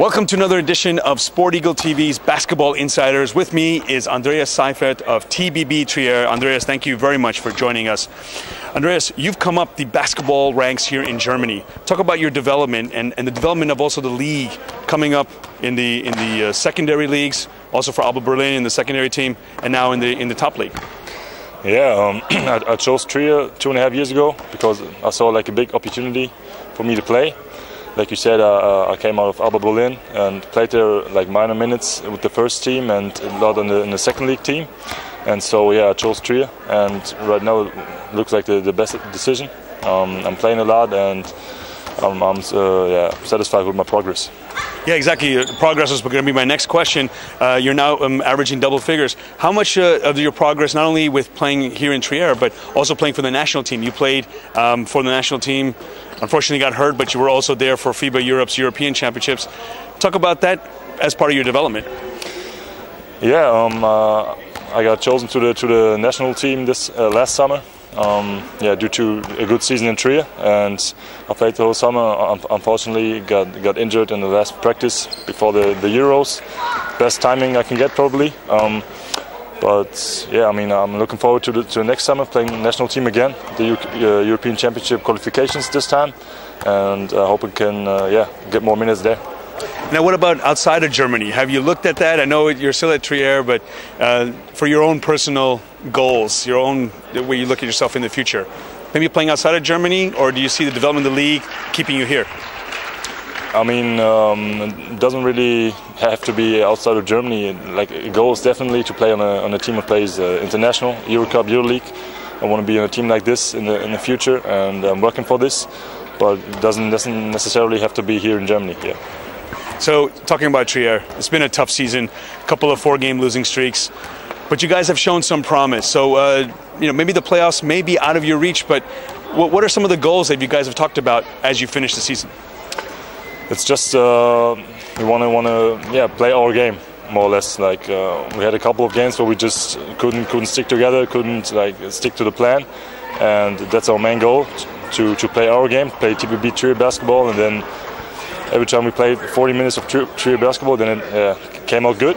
Welcome to another edition of Sport Eagle TV's Basketball Insiders. With me is Andreas Seifert of TBB Trier. Andreas, thank you very much for joining us. Andreas, you've come up the basketball ranks here in Germany. Talk about your development and the development of also the league coming up in the secondary leagues, also for Alba Berlin in the secondary team, and now in the top league. Yeah, I chose Trier 2.5 years ago because I saw like a big opportunity for me to play. Like you said, I came out of Alba Berlin and played there like minor minutes with the first team and a lot in the second league team. And so, yeah, I chose Trier, and right now it looks like the best decision. I'm playing a lot, and I'm satisfied with my progress. Yeah, exactly. Progress is going to be my next question. You're now averaging double figures. How much of your progress, not only with playing here in Trier, but also playing for the national team? You played for the national team, unfortunately got hurt, but you were also there for FIBA Europe's European Championships. Talk about that as part of your development. Yeah, I got chosen to the national team this last summer. Due to a good season in Trier, and I played the whole summer. Unfortunately, got injured in the last practice before the Euros. Best timing I can get, probably. But yeah, I mean, I'm looking forward to the next summer, playing the national team again, the European Championship qualifications this time, and I hope we can get more minutes there. Now, what about outside of Germany? Have you looked at that? I know you're still at Trier, but for your own personal goals, your own way you look at yourself in the future, maybe playing outside of Germany, or do you see the development of the league keeping you here? I mean, it doesn't really have to be outside of Germany. Like, a goal is definitely to play on a team that plays international, Euro Cup, EuroLeague. I want to be on a team like this in the future, and I'm working for this. But it doesn't necessarily have to be here in Germany. Yeah. So, talking about Trier, it's been a tough season, a couple of 4-game losing streaks, but you guys have shown some promise. So, maybe the playoffs may be out of your reach, but what are some of the goals that you guys have talked about as you finish the season? It's just we want to play our game, more or less. Like, we had a couple of games where we just couldn't stick together, stick to the plan, and that's our main goal, to play our game, play TBB Trier basketball, and then every time we played 40 minutes of Trier basketball, then it came out good.